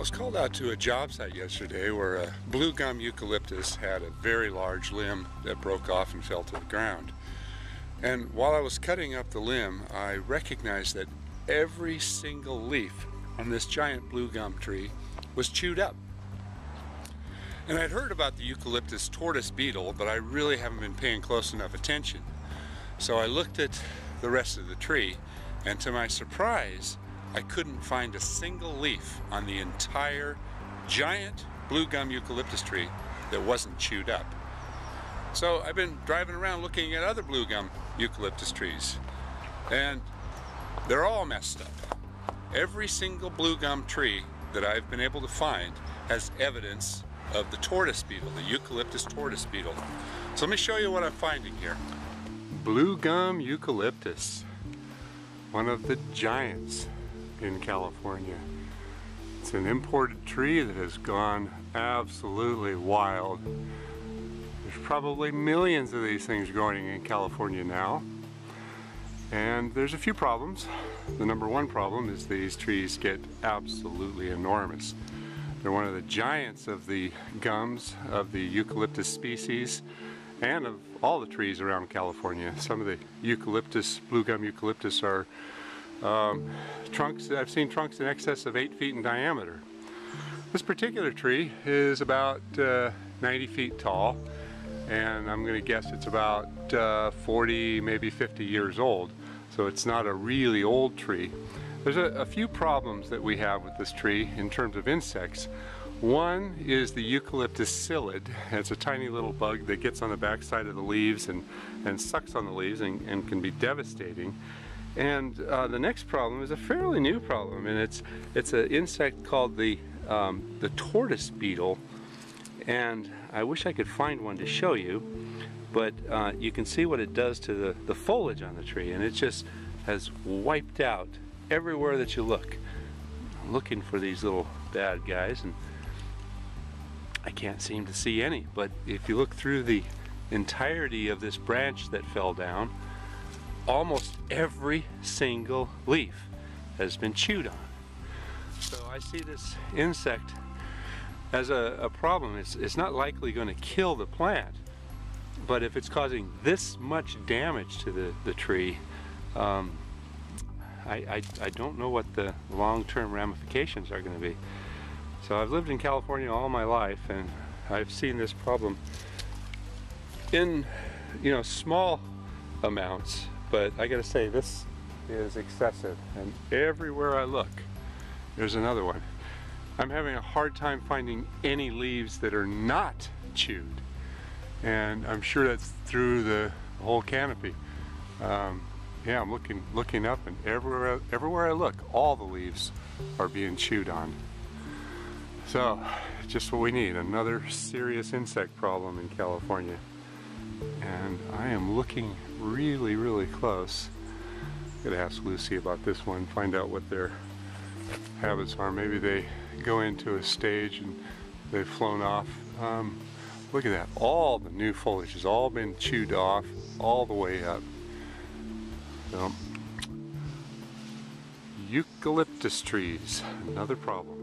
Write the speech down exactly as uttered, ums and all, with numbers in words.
I was called out to a job site yesterday where a blue gum eucalyptus had a very large limb that broke off and fell to the ground. And while I was cutting up the limb, I recognized that every single leaf on this giant blue gum tree was chewed up. And I'd heard about the eucalyptus tortoise beetle, but I really haven't been paying close enough attention. So I looked at the rest of the tree, and to my surprise, I couldn't find a single leaf on the entire giant blue gum eucalyptus tree that wasn't chewed up. So I've been driving around looking at other blue gum eucalyptus trees, and they're all messed up. Every single blue gum tree that I've been able to find has evidence of the tortoise beetle, the eucalyptus tortoise beetle. So let me show you what I'm finding here. Blue gum eucalyptus, one of the giants in California. It's an imported tree that has gone absolutely wild. There's probably millions of these things growing in California now. And there's a few problems. The number one problem is these trees get absolutely enormous. They're one of the giants of the gums of the eucalyptus species and of all the trees around California. Some of the eucalyptus, blue gum eucalyptus, are Um, trunks, I've seen trunks in excess of eight feet in diameter. This particular tree is about uh, ninety feet tall, and I'm going to guess it's about uh, forty, maybe fifty years old. So it's not a really old tree. There's a, a few problems that we have with this tree in terms of insects. One is the eucalyptus psyllid. It's a tiny little bug that gets on the backside of the leaves and, and sucks on the leaves and, and can be devastating. And uh, the next problem is a fairly new problem, and it's it's an insect called the um, the tortoise beetle, and I wish I could find one to show you, but uh, you can see what it does to the, the foliage on the tree, and it just has wiped out everywhere that you look. I'm looking for these little bad guys, and I can't seem to see any, but if you look through the entirety of this branch that fell down, almost every single leaf has been chewed on. So I see this insect as a, a problem. It's, it's not likely going to kill the plant, but if it's causing this much damage to the, the tree, um, I, I, I don't know what the long-term ramifications are going to be. So I've lived in California all my life, and I've seen this problem in, you know, small amounts. But I gotta say, this is excessive, and everywhere I look, there's another one. I'm having a hard time finding any leaves that are not chewed, and I'm sure that's through the whole canopy. Um, yeah, I'm looking looking up, and everywhere, everywhere I look, all the leaves are being chewed on. So, just what we need, another serious insect problem in California. And I am looking really, really close. I'm going to ask Lucy about this one, find out what their habits are. Maybe they go into a stage and they've flown off. Um, look at that. All the new foliage has all been chewed off all the way up. So, eucalyptus trees, another problem.